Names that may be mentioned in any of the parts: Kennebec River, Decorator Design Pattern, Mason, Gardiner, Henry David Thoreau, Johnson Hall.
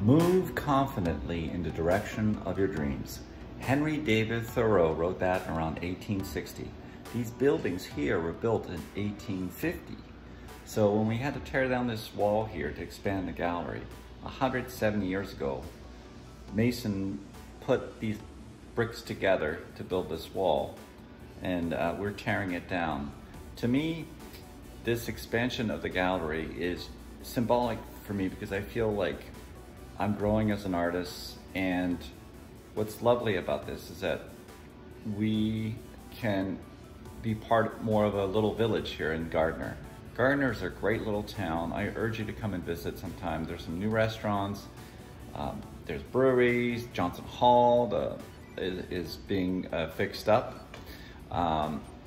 Move confidently in the direction of your dreams. Henry David Thoreau wrote that around 1860. These buildings here were built in 1850. So when we had to tear down this wall here to expand the gallery, 170 years ago, Mason put these bricks together to build this wall, and we're tearing it down. To me, this expansion of the gallery is symbolic for me because I feel like I'm growing as an artist, and what's lovely about this is that we can be part more of a little village here in Gardiner. Gardiner is a great little town. I urge you to come and visit sometime. There's some new restaurants, there's breweries. Johnson Hall is being fixed up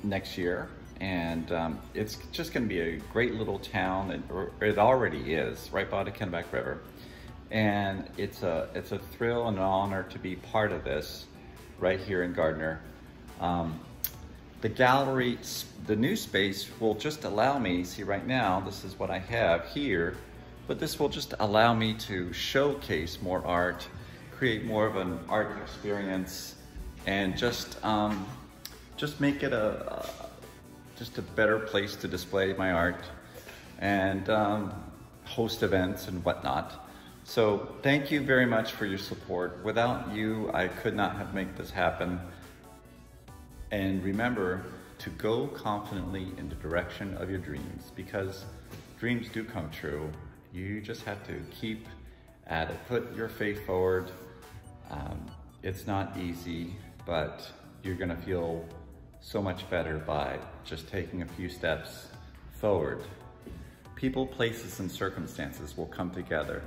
next year, and it's just going to be a great little town, and it already is, right by the Kennebec River. And it's a thrill and an honor to be part of this right here in Gardiner. The gallery, the new space will just allow me, see right now, this is what I have here, but this will just allow me to showcase more art, create more of an art experience, and just make it just a better place to display my art and host events and whatnot. So thank you very much for your support. Without you, I could not have made this happen. And remember to go confidently in the direction of your dreams, because dreams do come true. You just have to keep at it, put your faith forward. It's not easy, but you're gonna feel so much better by just taking a few steps forward. People, places, and circumstances will come together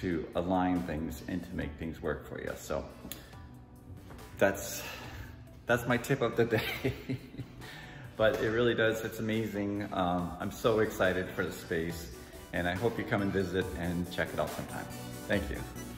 to align things and to make things work for you. So that's my tip of the day. But it really does, it's amazing. I'm so excited for the space, and I hope you come and visit and check it out sometime. Thank you.